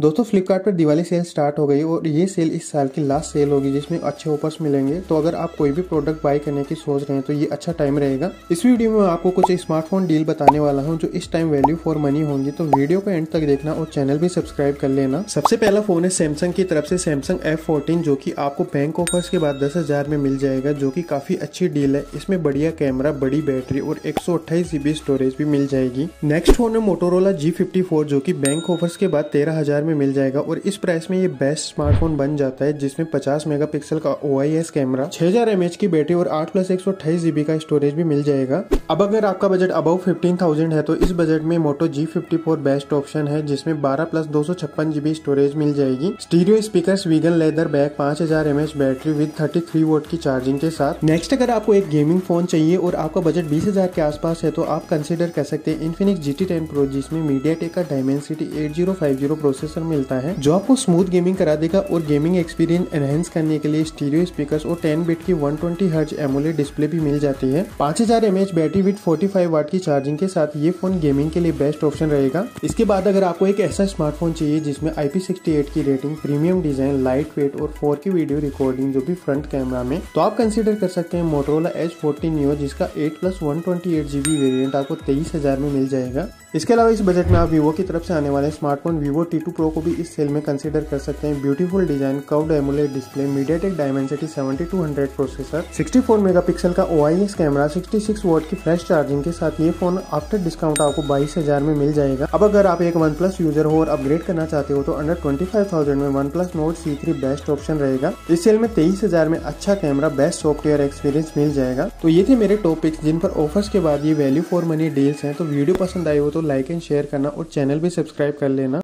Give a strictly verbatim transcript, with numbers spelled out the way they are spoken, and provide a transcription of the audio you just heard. दोस्तों फ्लिपकार्ट पर Diwali cell start हो गई और ये सेल इस साल की लास्ट सेल होगी जिसमें अच्छे ऑफर्स मिलेंगे। तो अगर आप कोई भी प्रोडक्ट बाय करने की सोच रहे हैं तो ये अच्छा टाइम रहेगा। इस वीडियो में मैं आपको कुछ स्मार्टफोन डील बताने वाला हूँ जो इस टाइम वैल्यू फॉर मनी होंगी, तो वीडियो को एंड तक देखना और चैनल भी सब्सक्राइब कर लेना। सबसे पहला फोन है सैमसंग की तरफ से सैमसंग एफ फोर्टीन, जो की आपको बैंक ऑफर्स के बाद दस हजार में मिल जाएगा, जो की काफी अच्छी डील है। इसमें बढ़िया कैमरा, बड़ी बैटरी और एक सौ अट्ठाईस जीबी स्टोरेज भी मिल जाएगी। नेक्स्ट फोन है मोटोरोला जी फिफ्टी फोर, जो की बैंक ऑफर्स के बाद तेरह हजार में मिल जाएगा और इस प्राइस में ये बेस्ट स्मार्टफोन बन जाता है, जिसमें पचास मेगापिक्सल का ओ आई एस कैमरा, छह हजार एम ए एच की बैटरी और आठ प्लस एक सौ अट्ठाईस जीबी का स्टोरेज भी मिल जाएगा। अब अगर आपका बजट अबव पंद्रह हज़ार है तो इस बजट में Moto G fifty four best option है, जिसमें बारह प्लस दो सौ छप्पन जीबी स्टोरेज मिल जाएगी। Stereo speakers, vegan leather back, पांच हजार M A H battery with thirty three watt की चार्जिंग के साथ। नेक्स्ट, अगर आपको एक गेमिंग फोन चाहिए और आपका बजट बीस हजार के आसपास है तो आप कंसिडर कर सकते हैं Infinix G T ten pro, जिसमें मीडियाटेक का Dimensity eight zero five zero processor मिलता है जो आपको स्मूथ गेमिंग करा देगा और गेमिंग एक्सपीरियंस एनहेंस करने के लिए स्टीरियो स्पीकर्स और टेन बिट की one twenty hertz AMOLED display भी मिल जाती है। पांच हजार M A H battery with पैंतालीस वाट की चार्जिंग के साथ ये फोन गेमिंग के लिए बेस्ट ऑप्शन रहेगा। इसके बाद अगर आपको एक ऐसा स्मार्टफोन चाहिए जिसमें आई पी सिक्सटी एट की rating, premium design, light weight और फोर की वीडियो रिकॉर्डिंग जो भी फ्रंट कैमरा में, तो आप कंसिडर कर सकते हैं मोटोरोला एज फोर्टी नियो, जिसका eight plus one twenty eight GB variant आपको तेईस हजार में मिल जाएगा। इसके अलावा इस बजट में आप वीवो की तरफ से आने वाले smartphone Vivo T two pro को भी इस सेल में कंसीडर कर सकते हैं। Beautiful design, curved AMOLED display, MediaTek Dimensity seventy two hundred processor, sixty four megapixel का O I S camera, sixty six watt की फ्रेश चार्जिंग के साथ ये फोन आफ्टर डिस्काउंट आपको बाईस हज़ार में मिल जाएगा। अब अगर आप एक OnePlus यूजर हो और अपग्रेड करना चाहते हो तो अंडर पच्चीस हज़ार में OnePlus Nord C three best option रहेगा। इस सेल में तेईस हज़ार में अच्छा कैमरा, बेस्ट सॉफ्टवेयर एक्सपीरियंस मिल जाएगा। तो ये थे मेरे टॉप पिक्स जिन पर ऑफर्स के बाद ये वैल्यू फॉर मनी डील्स हैं। तो वीडियो पसंद आई हो तो लाइक एंड शेयर करना और चैनल भी सब्सक्राइब कर लेना।